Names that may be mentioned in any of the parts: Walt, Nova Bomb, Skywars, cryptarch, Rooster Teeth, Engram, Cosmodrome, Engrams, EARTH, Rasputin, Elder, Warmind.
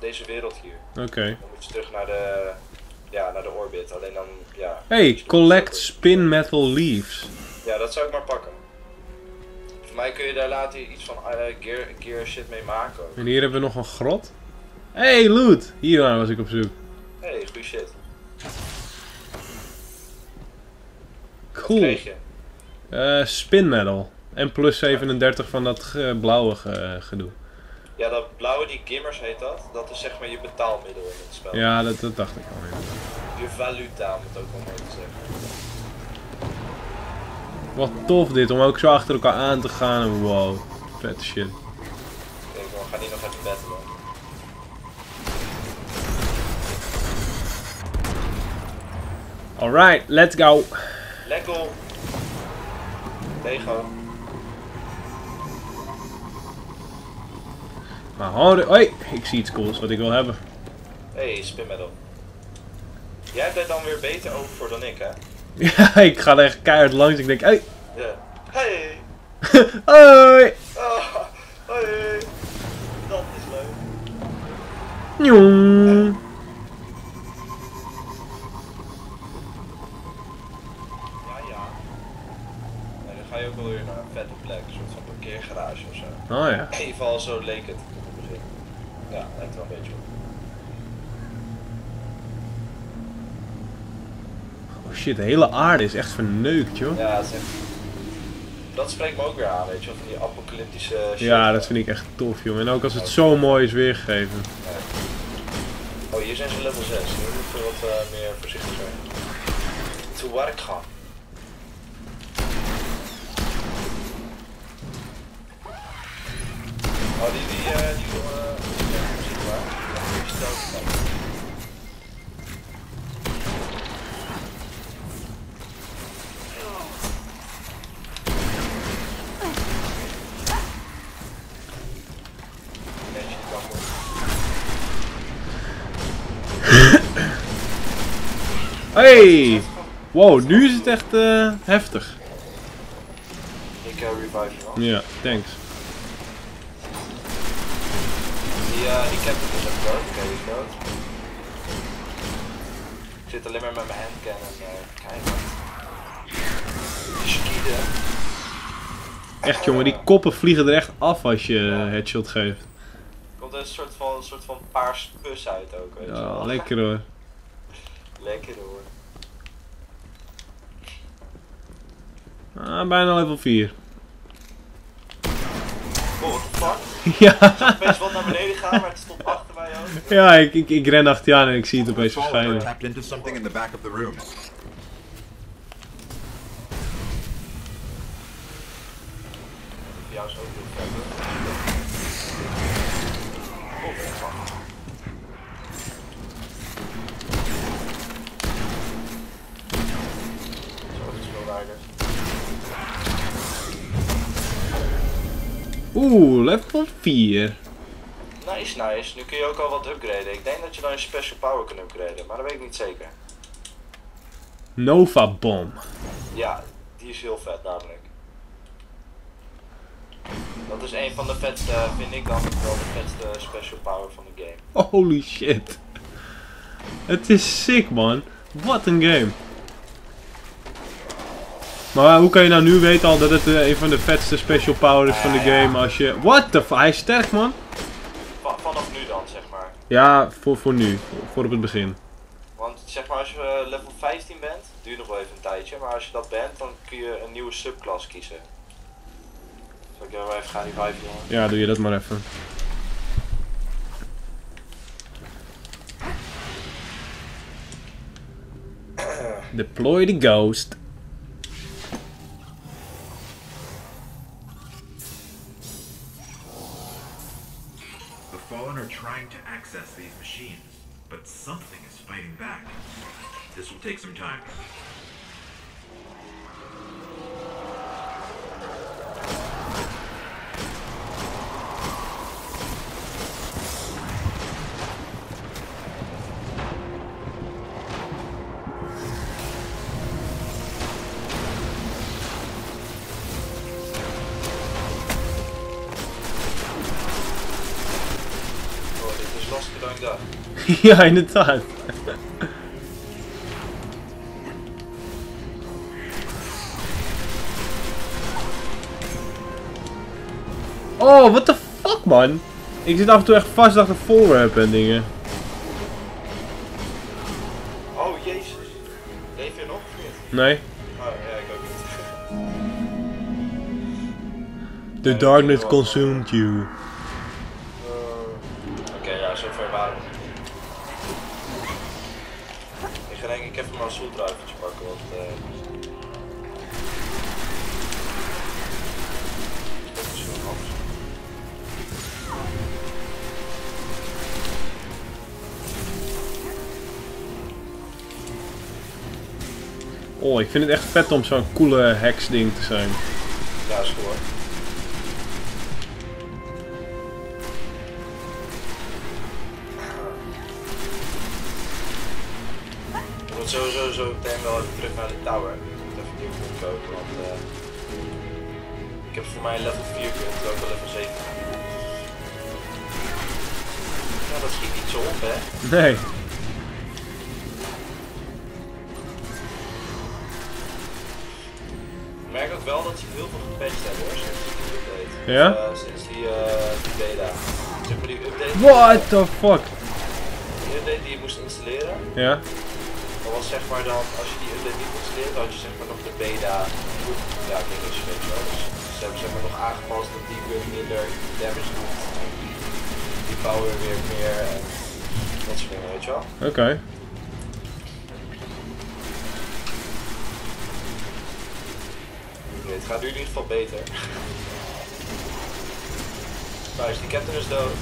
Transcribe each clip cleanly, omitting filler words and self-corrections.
deze wereld hier. Oké. Dan moet je terug naar de, naar de orbit. Alleen dan, hey, collect spin metal leaves. Ja, dat zou ik maar pakken. Volgens mij kun je daar later iets van gear shit mee maken. Ook. En hier hebben we nog een grot. Hey, loot! Hiernaar was ik op zoek. Hey, goeie shit. Cool. Wat kreeg je? Spin metal. En plus 37 van dat blauwe gedoe. Ja, dat blauwe, die gimmers heet dat. Dat is zeg maar je betaalmiddel in het spel. Ja, dat dacht ik al. Je valuta, om het ook wel mooi te zeggen. Wat tof dit, om ook zo achter elkaar aan te gaan. Wow, vette shit. Ik denk wel, we gaan hier nog even battelen. Alright, let's go. Lekker. Lego. Maar houden. Hoi, ik zie iets cools wat ik wil hebben. Hey, spin metal. Jij hebt er dan weer beter over voor dan ik, hè? Ja, ik ga er echt keihard langs. Ik denk, hey. Ja. Hey. Hoi. Oh, hoi. Dat is leuk. Jong. Oh ja. In ieder geval zo leek het op het begin. Ja, lijkt wel een beetje op. Oh shit, de hele aarde is echt verneukt, joh. Ja, dat is echt... Dat spreekt me ook weer aan, weet je, van die apocalyptische shit. Ja, dat vind ik echt tof, joh. En ook als het zo mooi is weergegeven. Ja. Oh, hier zijn ze level 6. Nu moeten we wat meer voorzichtig zijn. Te werk gaan. Oh, die zichtbaar. Hey! Wow, nu is het echt heftig. Ik revive je wel. Ja, thanks. Die captain is ook dood, oké, die is dood. Ik zit alleen maar met mijn handcannon kijken. Schieten. Echt jongen, die koppen vliegen er echt af als je headshot geeft. Komt er een soort van paars pus uit ook, weet je. Ja, lekker hoor. Lekker hoor. Ah, bijna level 4. Oh, what the fuck? Ja. Ik zag opeens wat naar beneden gaan, maar het stond achter mij ook. Ja, ik ren achter je aan en ik zie het opeens verschijnen. Oeh, level 4. Nice, nice. Nu kun je ook al wat upgraden. Ik denk dat je dan een special power kunt upgraden, maar dat weet ik niet zeker. Nova Bomb. Ja, die is heel vet namelijk. Dat is een van de vetste, vind ik dan wel de vetste special power van de game. Holy shit. Het is sick man. Wat een game. Maar hoe kan je nou nu weten al dat het een van de vetste special powers van de game als je... What the fuck? Hij is sterk man! Vanaf nu dan, zeg maar. Ja, voor nu. Voor op het begin. Want zeg maar als je level 15 bent, duurt nog wel even een tijdje, maar als je dat bent, dan kun je een nieuwe subclass kiezen. Zal ik even gaan reviven, jongen? Ja, doe je dat maar even. Deploy the ghost. Trying to access these machines, but something is fighting back. This will take some time. lost you don't go. Ja, inderdaad. Oh, what the fuck, man? Ik zit af en toe echt vast achter voorwerpen en dingen. Oh, jezus. Leef je nog of niet? Nee. Oh, ja, ik ook niet. The darkness consumed you. Oké, ja, zover waren we niet. Ik ga denk ik even maar een soeldruivertje pakken, want... dat is wel anders. Oh, ik vind het echt vet om zo'n coole heksding te zijn. Ja, is goed. Ik moet sowieso zo meteen wel even terug naar de tower. Ik moet even nieuw kunnen kopen, want ik heb voor mij level 4 punten, ook wel level 7. Ja, dat schiet niet zo op, hè? Nee. Ik merk ook wel dat ze heel veel gepatcht hebben hoor, sinds die update. Ja? Sinds die beta. Zeg maar die update. What the fuck? Die update die je moest installeren. Ja. Dat was zeg maar dan, als je die update niet installeert, dan had je zeg maar nog de beta. Ja, ik denk dat je weet wel. Dus ze hebben zeg maar nog aangepast dat die weer minder damage doet. Die power weer meer en dat soort dingen, weet je wel. Oké. Okay. Het gaat nu in ieder geval beter. Thuis, die captain is dood.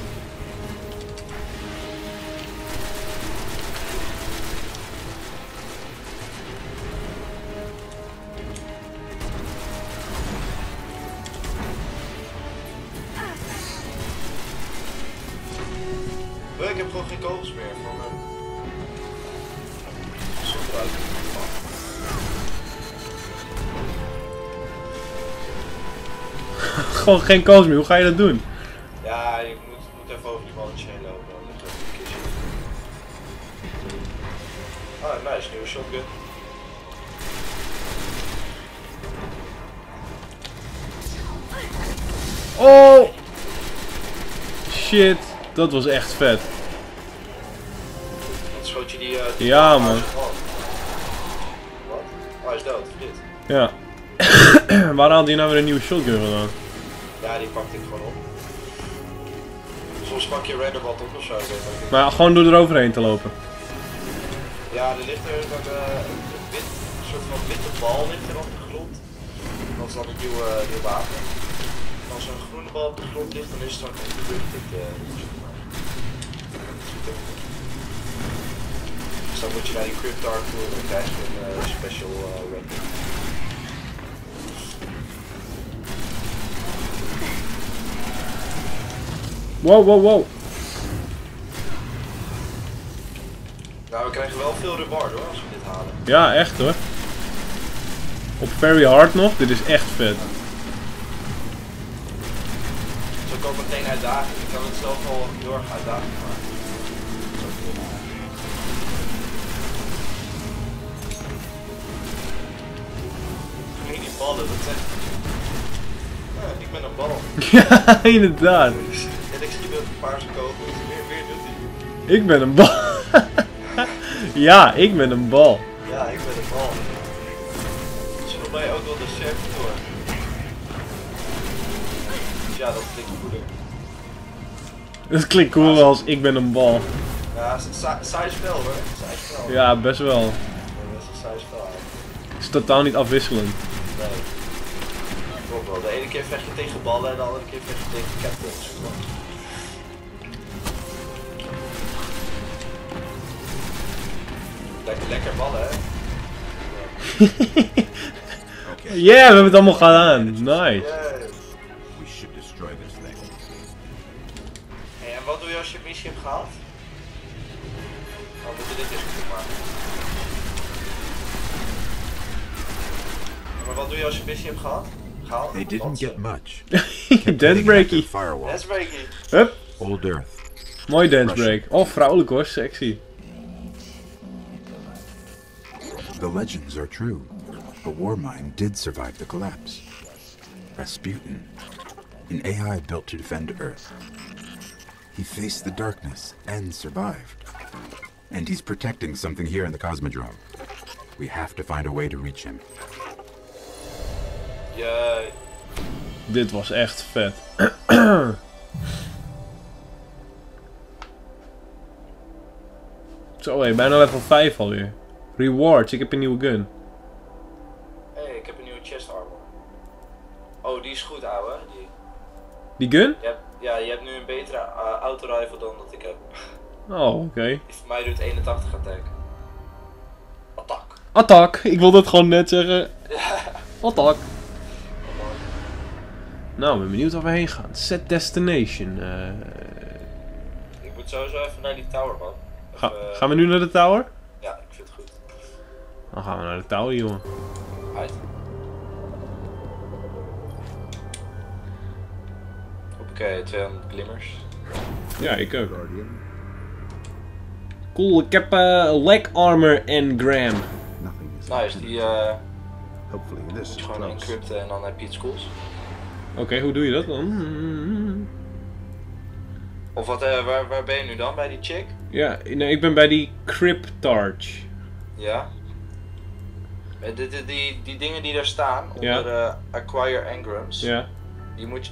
Ik heb gewoon geen kogels meer van mijn... zonder uit. Gewoon geen kans meer, hoe ga je dat doen? Ja, ik moet even over die balletjes heen lopen, dan ligt er een kistje. Ah, nice, nieuwe shotgun. Oh! Shit, dat was echt vet. Dan schoot je die... ja, man. Wat? Hij is dood, dit. Ja. Waar haalde je nou weer een nieuwe shotgun vandaan? Ja, die pakt ik gewoon op. Soms pak je random wat op ofzo. Maar gewoon door eroverheen te lopen. Ja, er ligt er een soort van witte bal ligt er op de grond. Dat is dan een nieuw wapen. En als er een groene bal op de grond ligt, dan is het zo'n ingewikkeld. Dus dan moet je naar die cryptarch toe en dan krijg je een special weapon. Wow, wow, wow. Nou, we krijgen wel veel reward hoor, als we dit halen. Ja, echt hoor. Op very hard nog, dit is echt vet. Zo kan ik meteen uitdagen, ik kan het zelf al heel erg uitdagen maken. Geen die ballen, dat is echt... Ja, ik ben een bal. Ja, inderdaad. Ik schiet met een paarse kogel, weer doet hij. Ik ben een bal. Ja, ik ben een bal. Ja, ik ben een bal. Zullen mij ook wel de servitor. Ja, dat klinkt cooler. Dat klinkt cooler als ik ben een bal. Ja, het is een saai spel hoor. Saai spel. Ja, best wel. Ja, dat is een saai spel eigenlijk. Het is totaal niet afwisselend. Nee. Klopt wel. De ene keer vecht je tegen ballen en de andere keer vecht je tegen captains. Lekker ballen, hè? Ja, yeah, we hebben het allemaal gedaan. Nice. Hey, en wat doe je als je missie hebt gehaald? Dan moeten we dit eens goed maken. Maar wat doe je als je missie hebt gehaald? They didn't get much. Death breaky. Death breaky. Hup. Old Earth. Mooi dancebreak. Oh, vrouwelijk hoor, sexy. The legends are true. The Warmind did survive the collapse. Rasputin, an AI built to defend Earth. He faced the darkness and survived. And he's protecting something here in the Cosmodrome. We have to find a way to reach him. Yay. Dit was echt vet. Zo hé, bijna level 5 alweer. Rewards, ik heb een nieuwe gun. Hé, hey, ik heb een nieuwe chest armor. Oh, die is goed ouwe. Die gun? Je hebt nu een betere autorifle dan dat ik heb. Oh, oké. Okay. Die voor mij doet 81 attack. Attack. Attack, ik wilde het gewoon net zeggen. Attack. Nou, ben benieuwd waar we heen gaan. Set destination. Ik moet sowieso even naar die tower, man. Of, gaan we nu naar de tower? Ja, ik vind het goed. Dan gaan we naar de tower, jongen. Uit. Oké, 200 glimmers. Ja, ik ook. Cool, ik heb leg armor engram. Nice, die moet je gewoon encrypten en dan heb je iets cools. Oké, hoe doe je dat dan? Of wat, waar ben je nu dan? Bij die chick? Ja, nee, ik ben bij die cryptarch. Ja? Die dingen die daar staan, onder acquire engrams,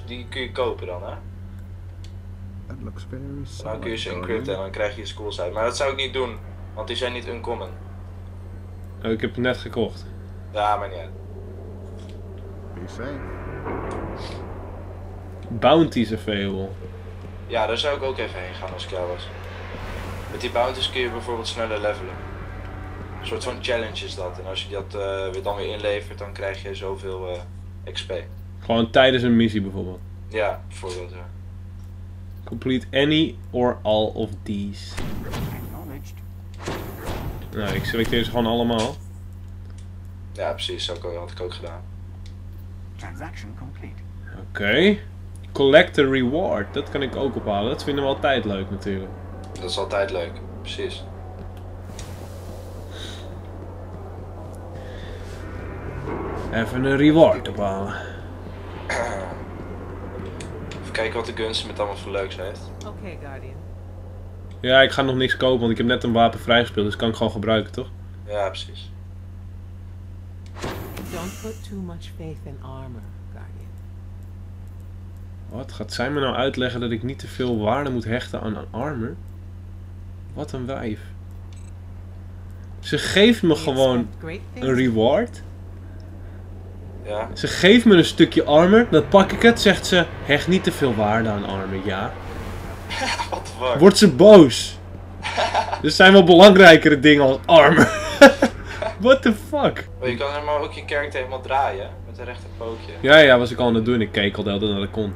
die kun je kopen dan, hè? Dan kun je ze encrypten en dan krijg je schools uit. Maar dat zou ik niet doen, want die zijn niet uncommon. Oh, ik heb het net gekocht. Ja, maar niet uit. Bounties available. Ja, daar zou ik ook even heen gaan als ik jou was. Met die bounties kun je bijvoorbeeld sneller levelen. Een soort van challenge is dat. En als je dat weer inlevert, dan krijg je zoveel XP. Gewoon tijdens een missie bijvoorbeeld? Ja, bijvoorbeeld. Ja. Complete any or all of these. Nou, ik selecteer ze gewoon allemaal. Ja, precies. Dat had ik ook gedaan. Transaction complete. Oké. Collect the reward, dat kan ik ook ophalen. Dat vinden we altijd leuk natuurlijk. Dat is altijd leuk, precies. Even een reward ophalen. Even kijken wat de guns met allemaal voor leuks heeft. Oké, Guardian. Ja, ik ga nog niks kopen, want ik heb net een wapen vrijgespeeld, dus kan ik gewoon gebruiken, toch? Ja, precies. Don't put too much faith in armor. Wat? Gaat zij me nou uitleggen dat ik niet te veel waarde moet hechten aan een armor? Wat een wijf. Ze geeft me gewoon een reward. Ja. Ze geeft me een stukje armor, dan pak ik het, zegt ze, hecht niet te veel waarde aan armor, ja. What the fuck? Wordt ze boos. Er zijn wel belangrijkere dingen als armor. What the fuck? Oh, je kan helemaal ook je character helemaal draaien. Met een rechter pootje. Ja, was ik al aan het doen. Ik keek al de hele tijd naar de kont.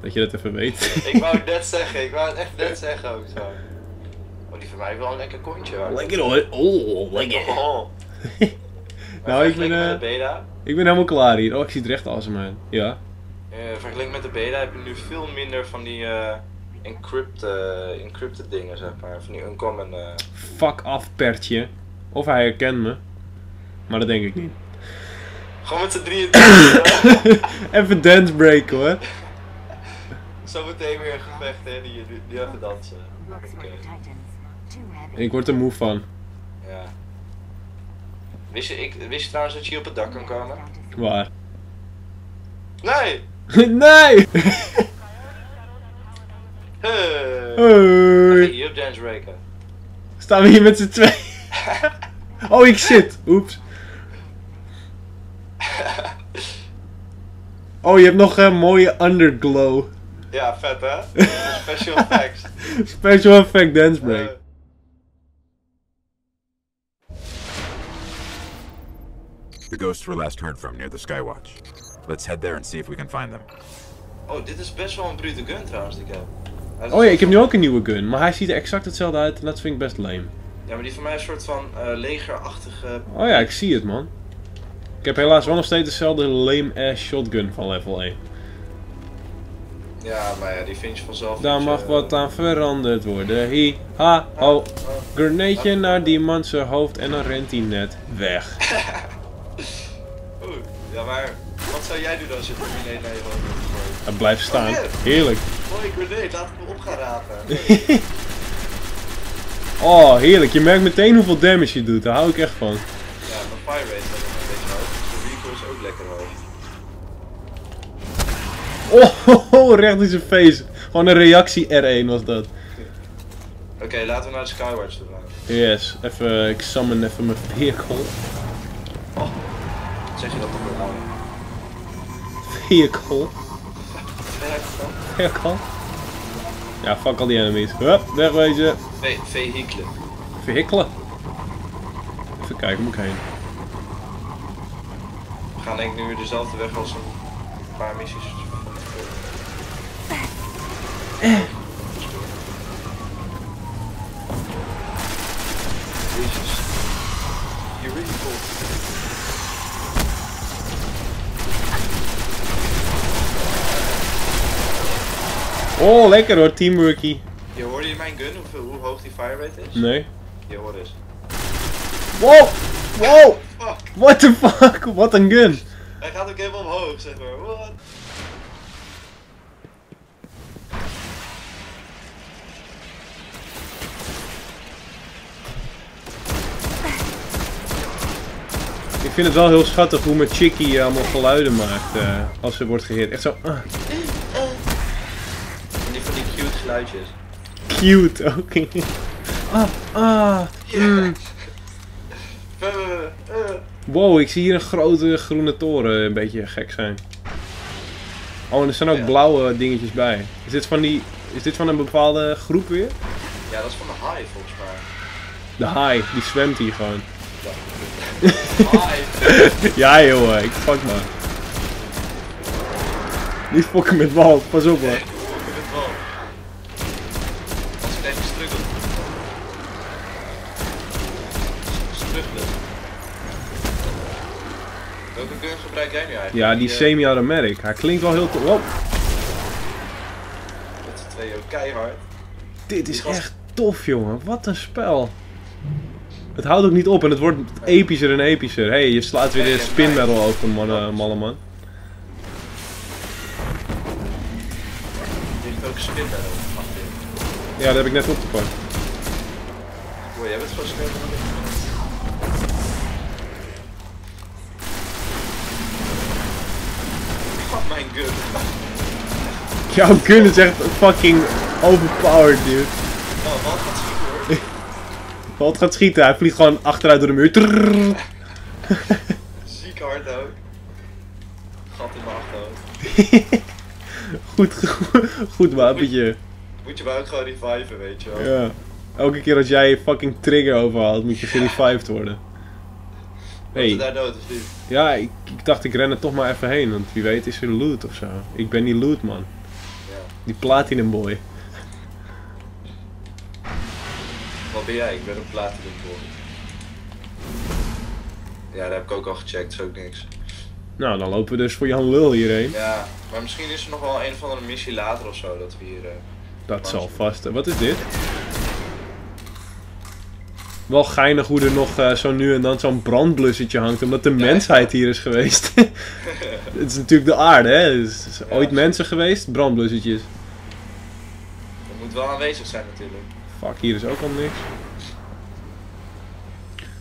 Dat je dat even weet. Ik wou het net zeggen. Ik wou het echt net zeggen ook zo. Oh, die van mij wel een lekker kontje. Lekker hoor. Oh, lekker. Nou, ik ben helemaal klaar hier. Oh, ik zie het recht als hem uit. Ja. Vergeleken met de beta heb je nu veel minder van die encrypted dingen, zeg maar. Van die uncommon... Fuck af, pertje. Of hij herkent me. Maar dat denk ik niet. Gewoon met z'n drieën. Even dancebreak hoor. Zometeen weer een gevecht hè, die even dansen. Ik word er moe van. Ja. Wist je trouwens dat je hier op het dak kan komen? Waar? Nee! Nee! Hey! Hier op dancebreaken. Staan we hier met z'n twee? Oh, ik zit! Oeps. Oh, je hebt nog een mooie underglow. Ja, vet hè? Special effects. Special effect dancebreak. The ghosts were last heard from near the Skywatch. Let's head there and see if we can find them. Oh, dit is best wel een brute gun trouwens die ik heb. Oh ja, ik heb nu ook een nieuwe gun, maar hij ziet er exact hetzelfde uit en dat vind ik best lame. Ja, maar die van mij is een soort van legerachtige... Oh ja, ik zie het man. Ik heb helaas wel nog steeds dezelfde lame ass shotgun van level 1. Ja, maar ja, die vind je vanzelf. Daar mag wat aan veranderd worden. Hi, ha, ho. Grenadje naar die man zijn hoofd en dan rent hij net weg. Oeh, ja maar, wat zou jij doen als je een grenade naar je hoofd hebt gegooid? Hij blijft staan, heerlijk. Mooie grenade, laat het me op gaan rapen. Oh, heerlijk. Je merkt meteen hoeveel damage je doet, daar hou ik echt van. Ja, mijn fire rate is ook een beetje hoog, dus de recoil is ook lekker hoog. Oh, recht in zijn face. Gewoon een reactie R1 was dat. Oké, laten we naar de Skywars toe gaan. Yes, even, ik summon even mijn vehicle. Oh, zeg je dat toch weer nou? Vehicle? Vehicle? Ja, fuck al die enemies. Hup, wegwezen. Vehicle. Vehicle? Even kijken, moet ik heen? We gaan denk ik nu weer dezelfde weg als een paar missies. Jezus. Je really cool. Oh, lekker hoor, teamworkie. Je hoorde in mijn gun hoe hoog die fire rate is? Nee. Je hoorde eens. Wow! Wow! Fuck. What the fuck? Wat een gun! Hij gaat ook helemaal omhoog, zeg maar. What? Ik vind het wel heel schattig hoe mijn chickie allemaal geluiden maakt als ze wordt geheerd. Echt zo. Die van die cute geluidjes. Cute, oké. Okay. Wow, ik zie hier een grote groene toren een beetje gek zijn. Oh, en er zijn ook blauwe dingetjes bij. Is dit van die. Is dit van een bepaalde groep weer? Ja, dat is van de haai volgens mij. De haai, die zwemt hier gewoon. Ja joh, ik fuck maar. Niet fokken met Walt, pas op hoor. Nee, niet fokken met Walt. Als ik even struggelen. Welke gun gebruik jij nu eigenlijk? Ja, die semi-automatic. Hij klinkt wel heel tof. Wow. Met z'n tweeën ook keihard. Dit is echt tof jongen, wat een spel. Het houdt ook niet op en het wordt epischer en epischer. Hé, je slaat weer de spin battle open, malle man. Je hebt ook een spin battle opgepakt. Ja, dat heb ik net opgepakt. Wow, jij bent zo snel dan ik. Fuck mijn gun. Jouw gun is echt fucking overpowered, dude. Oh, wat gaat schieten hoor. Walt gaat schieten, hij vliegt gewoon achteruit door de muur. Ziek hard ook. Gat in mijn achterhoofd. goed wapentje. Moet je maar ook gewoon reviven, weet je wel. Ja. Elke keer als jij je fucking trigger overhaalt, moet je gerevived worden. Hey. Was je daar dood of niet? Ja, ik dacht ik ren er toch maar even heen, want wie weet is er loot ofzo. Ik ben die loot man. Ja. Die platinum boy. Wat ben jij? Ik ben een platinum boy. Ja, dat heb ik ook al gecheckt, is ook niks. Nou, dan lopen we dus voor Jan Lul hierheen. Ja, maar misschien is er nog wel een of andere missie later ofzo dat we hier... dat zal vast. Wat is dit? Wel geinig hoe er nog zo nu en dan zo'n brandblussetje hangt, omdat de mensheid hier is geweest. Het is natuurlijk de aarde, hè? Is ooit mensen geweest, brandblussetjes. Dat moet wel aanwezig zijn natuurlijk. Fuck, hier is ook al niks.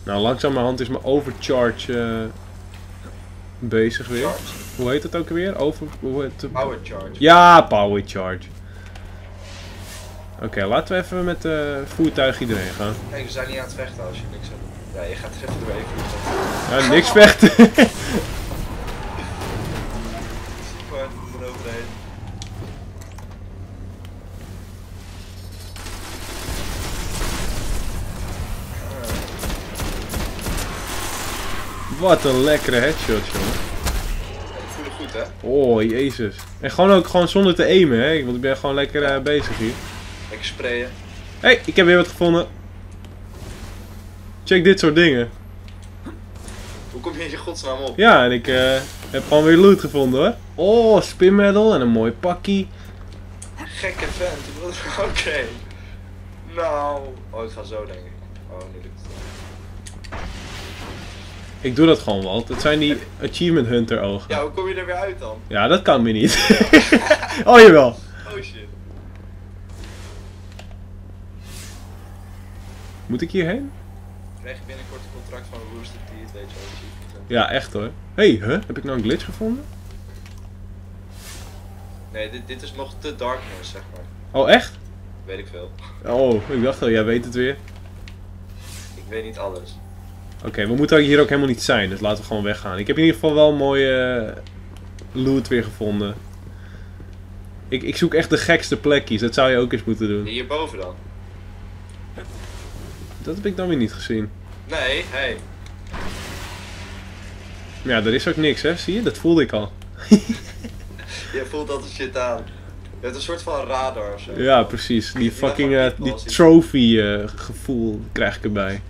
Nou, langzamerhand is mijn overcharge bezig weer. Charge? Hoe heet het ook weer? Power charge. Ja, power charge. Oké, laten we even met voertuig iedereen gaan. Kijk, we zijn niet aan het vechten als je niks hebt. Ja, je gaat er even doorheen vliegen. Ja, niks vechten. Super, eroverheen. Wat een lekkere headshot, jongen. Ja, ik voel het goed, hè? Oh, jezus. En gewoon ook gewoon zonder te aimen, hè? Want ik ben gewoon lekker bezig hier. Lekker sprayen. Hé, hey, ik heb weer wat gevonden. Check dit soort dingen. Hoe kom je in je godsnaam op? Ja, en ik heb gewoon weer loot gevonden, hoor. Oh, spin metal en een mooi pakkie. gekke vent. Oké. Nou. Oh, ik ga zo denk ik. Oh, nu lukt het. Ik doe dat gewoon, Walt. Het zijn die Achievement Hunter ogen. Ja, hoe kom je er weer uit dan? Ja, dat kan me niet. Oh, jawel. Oh shit. Moet ik hierheen? Krijg je binnenkort een contract van Rooster Teeth, weet je wel. Ja, echt hoor. Hé, huh? Heb ik nou een glitch gevonden? Nee, dit is nog te darkness, zeg maar. Oh, echt? Weet ik veel. Oh, ik dacht al, jij weet het weer. Ik weet niet alles. Oké, we moeten hier ook helemaal niet zijn, dus laten we gewoon weggaan. Ik heb in ieder geval wel mooie loot weer gevonden. Ik zoek echt de gekste plekjes, dat zou je ook eens moeten doen. Hierboven dan? Dat heb ik dan weer niet gezien. Nee, hé. Hey. Ja, er is ook niks, hè? Zie je? Dat voelde ik al. Je voelt altijd shit aan. Je hebt een soort van radar ofzo. Ja, precies. Die fucking die trophy gevoel krijg ik erbij.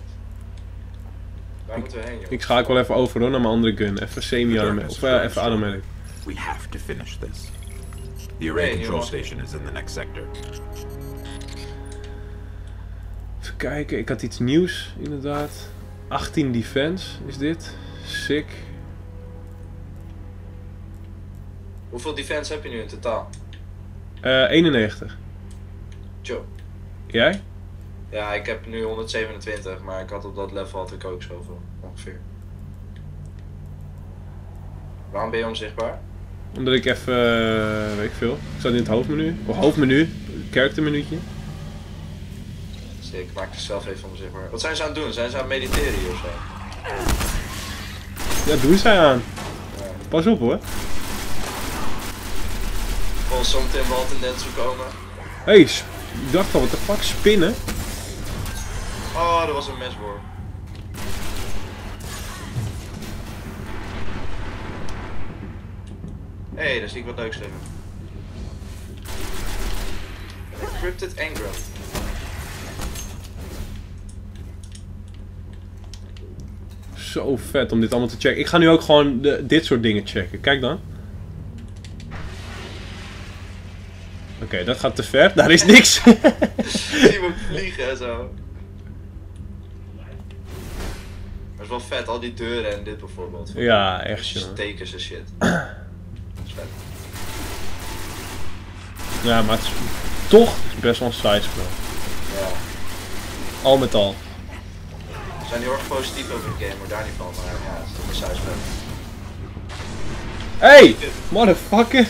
Waar moeten we heen, joh? Ik schakel wel even over hoor, naar mijn andere gun. Even semi-automatic. Of even automatic. We have to finish this. The array control station is in the next sector. Even kijken, ik had iets nieuws inderdaad. 18 defense is dit. Sick. Hoeveel defense heb je nu in totaal? 91. Tjo. Jij? Ja, ik heb nu 127, maar ik had op dat level had ik ook zoveel, ongeveer. Waarom ben je onzichtbaar? Omdat ik even, weet ik veel, ik zat in het hoofdmenu, charactermenuutje. Ik maak het zelf even onzichtbaar. Wat zijn ze aan het doen? Zijn ze aan het mediteren of zo? Ja, doen zij aan. Ja. Pas op hoor. Gewoon zometeen Walt in net zo komen. Hé, ik dacht al, wat de fuck, spinnen? Oh, dat was een mesboor. Hé, daar zie ik wat leuks tegen. Encrypted Engram. Zo vet om dit allemaal te checken. Ik ga nu ook gewoon dit soort dingen checken. Kijk dan. Oké, dat gaat te ver. Daar is niks. Zie me vliegen en zo. Dat is wel vet. Al die deuren en dit bijvoorbeeld. Ja, echt zo. Stekers en shit. Dat is vet. Ja, maar het is toch best wel een side spel. Ja. Al met al. We zijn heel erg positief over de game, maar daar niet van, maar ja, het is toch een suispel. Hey! Motherfucker!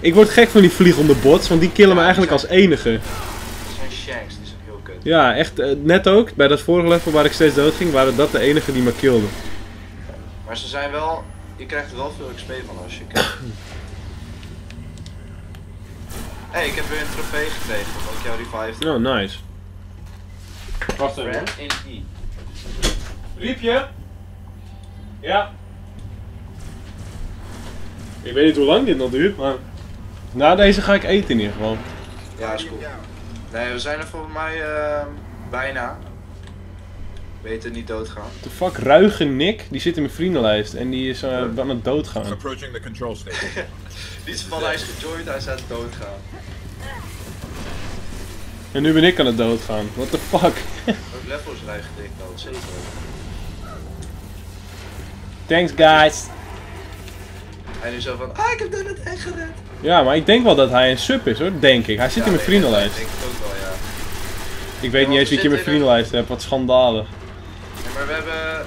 Ik word gek van die vliegende bots, want die killen me eigenlijk als enige. Dat zijn shanks, die zijn heel kut. Ja, echt, net ook, bij dat vorige level waar ik steeds dood ging, waren dat de enige die me kilden. Maar ze zijn wel, je krijgt er wel veel XP van als je kijkt. Hey, ik heb weer een trofee gekregen, omdat ik jou revived. Oh, nice. Wacht even. Riepje? Ja. Ik weet niet hoe lang dit nog duurt, maar na deze ga ik eten in ieder geval. Ja, is cool. Nee, we zijn er volgens mij bijna. Beter niet doodgaan. What the fuck, ruige Nick, die zit in mijn vriendenlijst en die is aan het doodgaan. Approaching the control station. Die is van, hij is gejoined, hij is aan het doodgaan. En nu ben ik aan het doodgaan. What the fuck? Ook levels lijkt ik dood, zeker. Thanks guys. Hij nu zo van, ik heb dat echt gered. Ja, maar ik denk wel dat hij een sub is hoor, denk ik. Hij zit in mijn vriendenlijst. Ik denk het ook wel, ja. Ik weet niet eens wie ik in mijn vriendenlijst heb, wat schandalig. Ja, maar we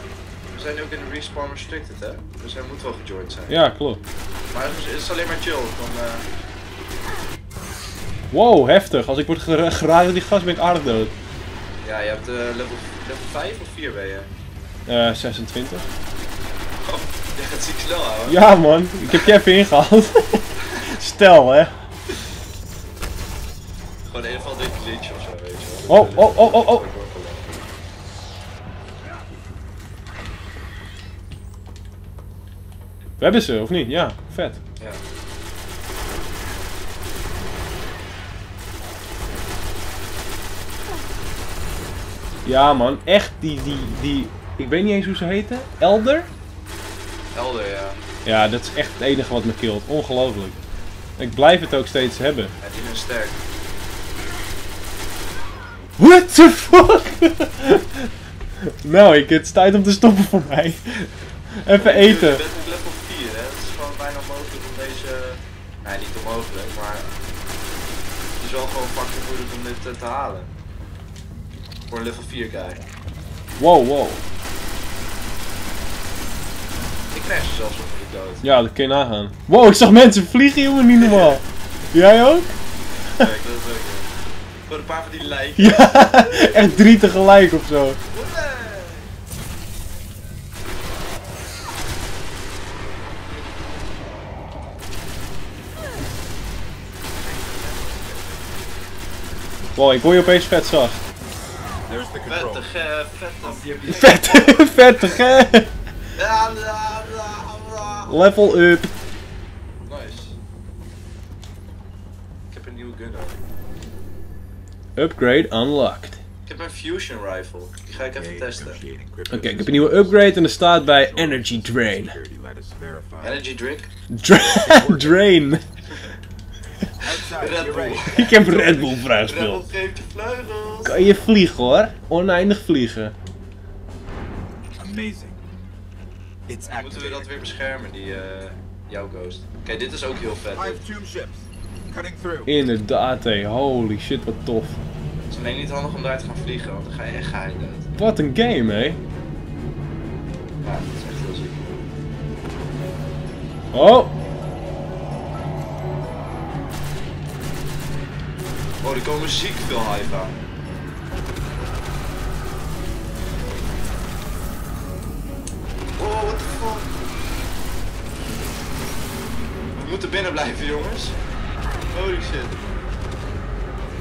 zijn nu ook in de respawn restricted hè. Dus hij moet wel gejoined zijn. Ja, klopt. Maar het is alleen maar chill, dan wow, heftig. Als ik word geraakt door die gas, ben ik aardig dood. Ja, je hebt level 5 of 4 ben je? 26. Oh, je gaat ziek snel houden. Ja man, ik heb je even ingehaald. Stel hè. Gewoon een of andere glitch ofzo, weet je wel. Oh. We hebben ze, of niet? Ja, vet. Ja. Ja man, echt die, ik weet niet eens hoe ze heten, Elder? Elder, ja. Ja, dat is echt het enige wat me killt, ongelooflijk. Ik blijf het ook steeds hebben. Het is een sterk. What the fuck? Nou, het is tijd om te stoppen voor mij. Even eten. Je bent op level 4, hè? Het is gewoon bijna mogelijk om deze... Nee, niet onmogelijk, maar... Het is wel gewoon fucking moeilijk om dit te halen. Voor level 4 krijgen. Wow, wow. Ik krijg ze zelfs onder de dood. Ja, dat kun je nagaan. Wow, ik zag mensen vliegen, jongen, niet normaal. Jij ook? Nee, ik wil het ook niet. Voor een paar van die lijken. Ja, echt 3 tegelijk of zo. Wow, ik hoor je opeens vet zacht. Vette. Level up. Nice. Ik heb een nieuwe gun ook. Upgrade unlocked. Ik heb een fusion rifle. Die ga ik even testen. Oké, ik heb een nieuwe upgrade en er staat bij energy drain. Energy drink? Drain. Red Bull. Ik heb Red Bull vrijgespeeld. Red Bull geeft je vleugels. Kan je vliegen hoor. Oneindig vliegen. Amazing. Dan moeten we dat weer beschermen, die jouw ghost. Oké, dit is ook heel vet. Inderdaad, hé. Holy shit, wat tof. Het is alleen niet handig om daar te gaan vliegen, want dan ga je echt geheim uit. Wat een game, hé. Ja, dat is echt heel ziek. Oh! Oh, er komen ziek veel hive aan. Oh, what the fuck? We moeten binnen blijven, jongens. Holy shit.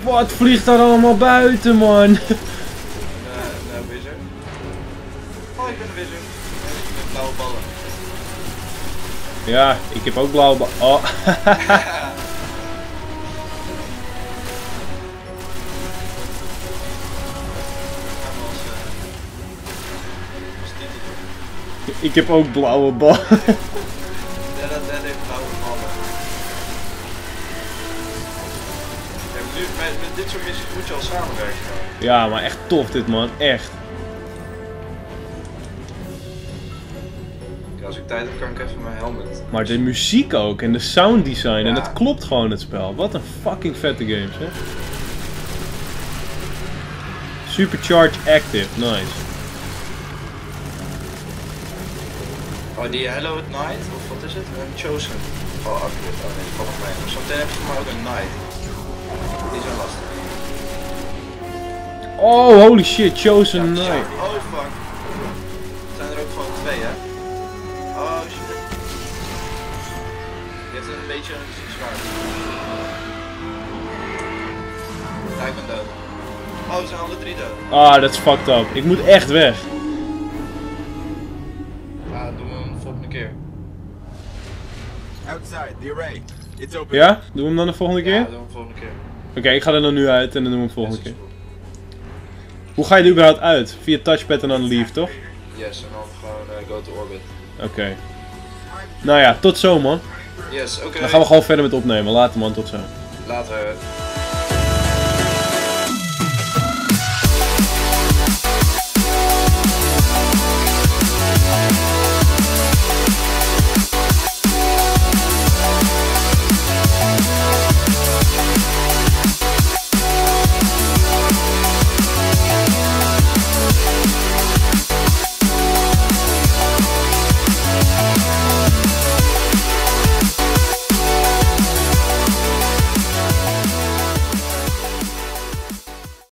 Wat vliegt daar allemaal buiten, man? Nou, wizard. Oh, ik ben een wizard. Ik heb blauwe ballen. Ja, ik heb ook blauwe ballen. Oh. Ik heb ook blauwe ballen. Ja, dat heeft blauwe ballen. En nu, met dit soort missies moet je al samenwerken. Ja, maar echt tof dit, man. Echt. Ja, als ik tijd heb, kan ik even mijn helmet. Maar de muziek ook en de sound design. Ja. En dat klopt gewoon het spel. Wat een fucking vette games, hè. Supercharge active. Nice. Oh, die Hello at Night, of wat is het? Een Chosen. Oh, accurate. Oh nee, volgens mij. Zometeen heb je voor mij ook een Night. Die is wel lastig. Oh, holy shit, Chosen Night. Ja, oh fuck. Zijn er ook gewoon 2, hè? Oh shit. Je hebt een beetje een ziek zwaar. Ja, ik ben dood. Oh, we zijn alle 3 dood. Ah, dat is fucked up. Ik moet echt weg. Ja? Doen we hem dan de volgende keer? Ja, doen we hem de volgende keer. Oké, ik ga er dan nu uit en dan doen we hem de volgende keer. Hoe ga je er überhaupt uit? Via touchpad en dan leave, toch? Yes, en dan gewoon go to orbit. Oké. Nou ja, tot zo, man. Yes, oké. Dan gaan we gewoon verder met opnemen. Later, man. Tot zo. Later.